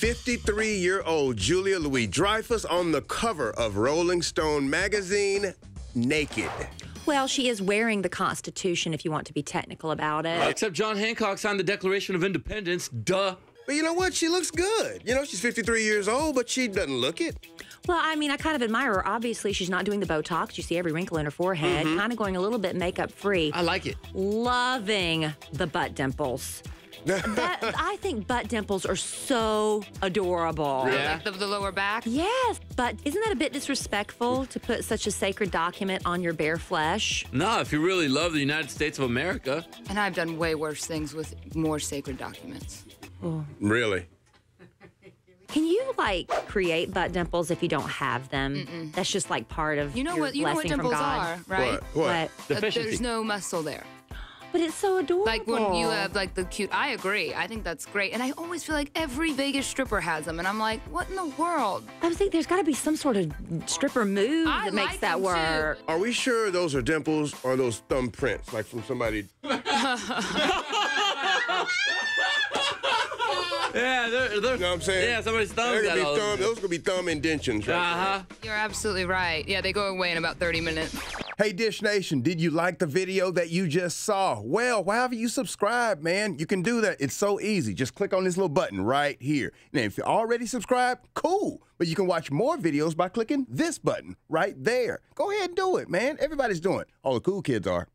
53-year-old Julia Louis-Dreyfus on the cover of Rolling Stone magazine, naked. Well, she is wearing the Constitution, if you want to be technical about it. Except John Hancock signed the Declaration of Independence, duh. But you know what? She looks good. You know, she's 53 years old, but she doesn't look it. Well, I mean, I kind of admire her. Obviously, she's not doing the Botox. You see every wrinkle in her forehead. Mm-hmm. Kind of going a little bit makeup-free. I like it. Loving the butt dimples. I think butt dimples are so adorable. Yeah. Like the lower back? Yes, but isn't that a bit disrespectful to put such a sacred document on your bare flesh? No, if you really love the United States of America. And I've done way worse things with more sacred documents. Oh. Really? Can you, like, create butt dimples if you don't have them? Mm-mm. That's just, like, part of your blessing from God. You know what dimples are, right? What? There's no muscle there. But it's so adorable. Like when you have like the cute, I agree. I think that's great. And I always feel like every Vegas stripper has them. And I'm like, what in the world? I was thinking there's gotta be some sort of stripper move that makes that work. Are we sure those are dimples or those thumbprints? Like from somebody. Yeah, they're, you know what I'm saying? Yeah, somebody's thumbs out. Those could be thumb indentions, right? Uh-huh. You're absolutely right. Yeah, they go away in about 30 minutes. Hey, Dish Nation, did you like the video that you just saw? Well, why haven't you subscribed, man? You can do that. It's so easy. Just click on this little button right here. And if you're already subscribed, cool. But you can watch more videos by clicking this button right there. Go ahead and do it, man. Everybody's doing it. All the cool kids are.